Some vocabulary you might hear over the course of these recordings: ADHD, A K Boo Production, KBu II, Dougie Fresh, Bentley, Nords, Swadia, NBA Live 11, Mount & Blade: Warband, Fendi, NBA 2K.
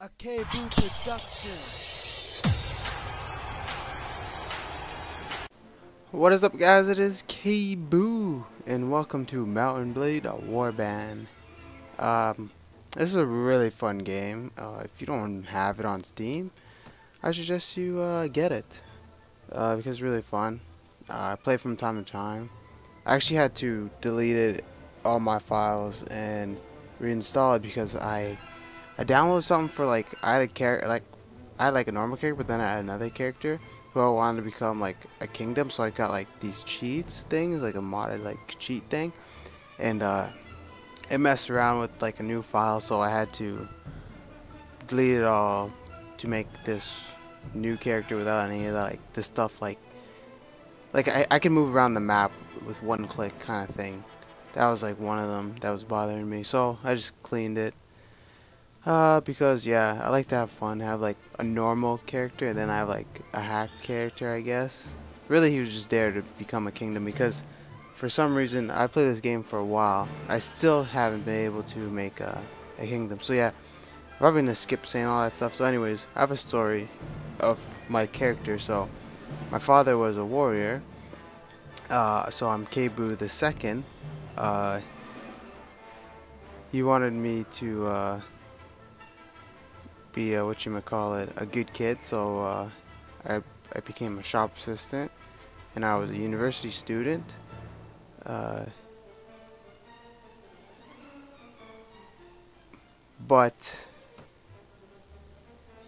A K Boo Production. What is up, guys? It is KBu and welcome to Mount & Blade: Warband. This is a really fun game. If you don't have it on Steam, I suggest you get it because it's really fun. I play from time to time. I actually had to delete it, all my files, and reinstall it because I downloaded something for, like, I had a normal character, but then I had another character who I wanted to become like a kingdom, so I got like these cheats things, like a modded like cheat thing, and it messed around with like a new file, so I had to delete it all to make this new character without any of that, like this stuff, like I can move around the map with one click kind of thing. That was like one of them that was bothering me, so I just cleaned it. Because yeah, I like to have fun. I have like a normal character, and then I have like a hacked character, I guess. Really, he was just there to become a kingdom because for some reason I played this game for a while. I still haven't been able to make a kingdom. So yeah, I'm probably gonna skip saying all that stuff. So anyways, I have a story of my character. So my father was a warrior. So I'm KBu II. He wanted me to be a good kid, so I became a shop assistant, and I was a university student. But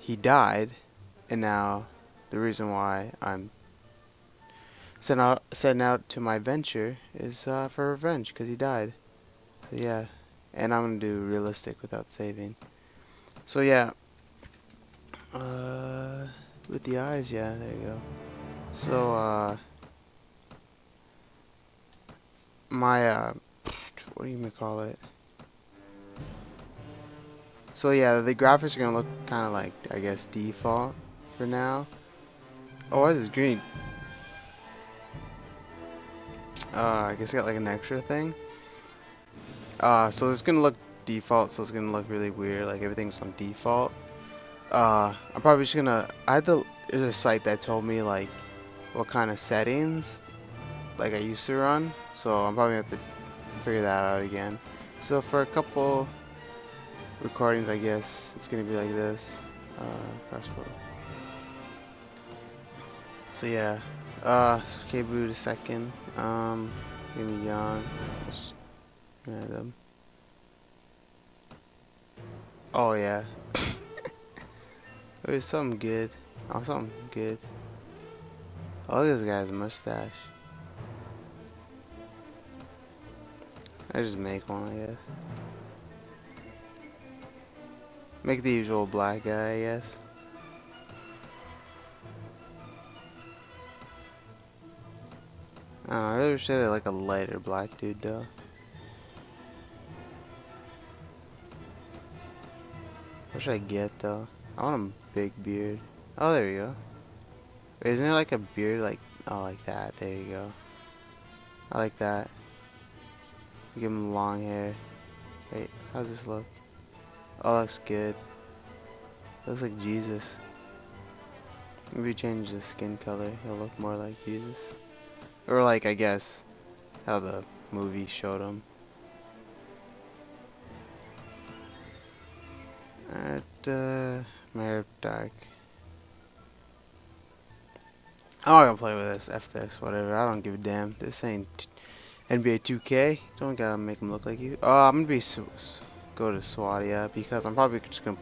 he died, and now the reason why I'm setting out to my venture is for revenge because he died. So yeah, and I'm gonna do realistic without saving. So yeah. With the eyes, yeah, there you go. So, my, what do you even call it? So yeah, the graphics are gonna look kind of like, I guess, default for now. Oh, why is this green? I guess I got like an extra thing. So it's gonna look default, so it's gonna look really weird, like everything's on default. I'm probably just gonna, there's a site that told me like what kind of settings like I used to run, so I'm probably gonna have to figure that out again. So for a couple recordings, I guess it's gonna be like this. So yeah, KBu II. Give me yawn. Let's add them. Oh yeah. Wait, something good. Oh, something good. Oh, look at this guy's mustache. I just make one, I guess. Make the usual black guy, I guess. I don't know, I'd rather say they're like a lighter black dude, though. What should I get, though? I want a big beard. Oh, there you go. Wait, isn't there like a beard like, oh, like that? There you go. I like that. Give him long hair. Wait, how's this look? Oh, looks good. Looks like Jesus. Maybe change the skin color. He'll look more like Jesus. Or like, I guess, how the movie showed him. My hair dark. I'm not gonna play with this. F this. Whatever. I don't give a damn. This ain't NBA 2K. Don't gotta make him look like you. I'm gonna go to Swadia because I'm probably just gonna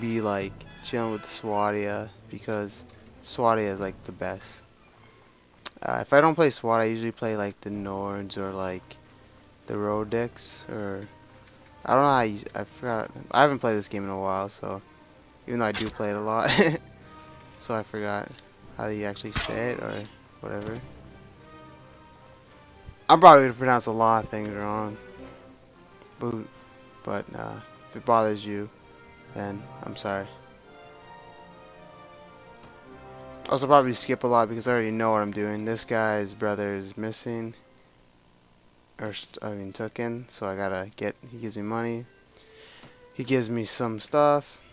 be like chilling with Swadia because Swadia is like the best. If I don't play Swadia, I usually play like the Nords or like the Rodix, or I don't know how you, I forgot. I haven't played this game in a while, so even though I do play it a lot, so I forgot how you actually say it or whatever. I'm probably gonna pronounce a lot of things wrong, but if it bothers you, then I'm sorry. Also, probably skip a lot because I already know what I'm doing. This guy's brother is missing. Or I mean, took in, so I gotta get. He gives me money. He gives me some stuff.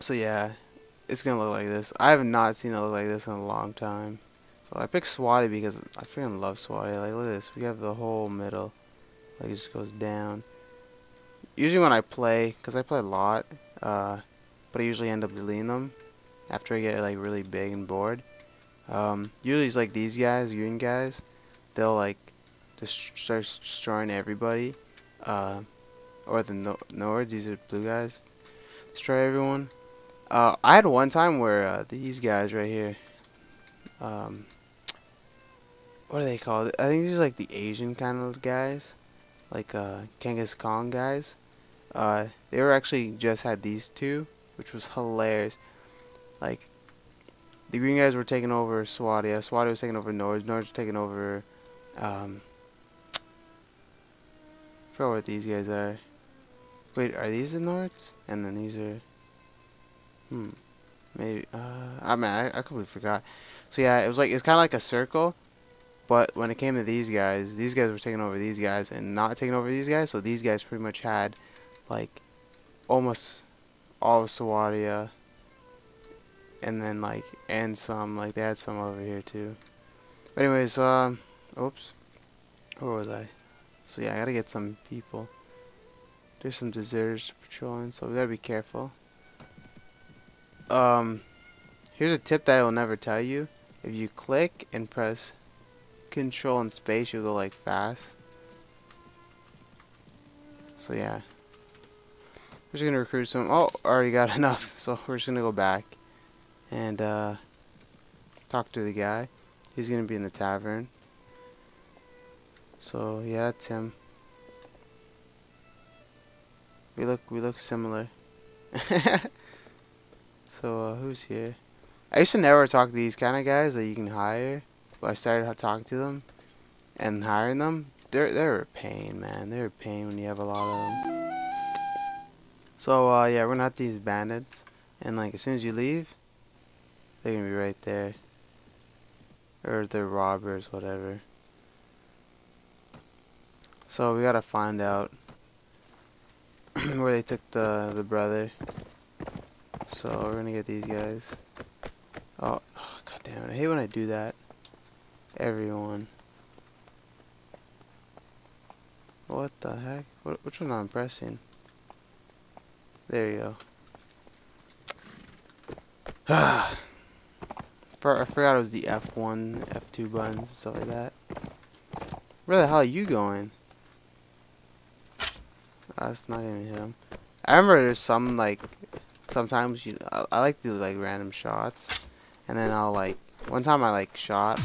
So yeah, it's going to look like this. I have not seen it look like this in a long time. So I picked Swadia because I freaking love Swadia. Like, look at this. We have the whole middle. Like, it just goes down. Usually when I play, because I play a lot, but I usually end up deleting them after I get, like, really big and bored. Usually it's like these guys, green guys. They'll, like, just start destroying everybody. Or the Nords, these are blue guys. Destroy everyone. I had one time where these guys right here, what are they called? I think these are like the Asian kind of guys, like Kangaskong guys. They were actually just had these two, which was hilarious. Like, the green guys were taking over Swadia. Swadia was taking over Nords. Nords were taking over, I forgot what these guys are. Wait, are these the Nords? And then these are... Maybe... I mean, I completely forgot. So yeah, it was like... It's kind of like a circle. But when it came to these guys were taking over these guys and not taking over these guys. So these guys pretty much had, like, almost all of Swadia. And then, like, and some. Like, they had some over here, too. But anyways, oops. Where was I? So yeah, I gotta get some people. There's some deserters patrolling, so we gotta be careful. Here's a tip that I will never tell you. If you click and press Control and space, you'll go like fast. So yeah, we're just gonna recruit some. Oh, already got enough. So we're just gonna go back and talk to the guy. He's gonna be in the tavern. So yeah, that's him. We look similar. So who's here? I used to never talk to these kind of guys that you can hire, but I started talking to them and hiring them. They're a pain, man. They're a pain when you have a lot of them. So yeah, we're not these bandits, and like as soon as you leave, they're gonna be right there, or they're robbers, whatever. So we gotta find out where they took the brother. So we're gonna get these guys. Oh, god damn it! I hate when I do that. Everyone. What the heck? Which one I'm pressing? There you go. Ah. I forgot it was the F1, F2 buttons and stuff like that. Where the hell are you going? That's not gonna hit him. I remember there's some, like, sometimes I like to do like random shots, and then I'll like, one time I like shot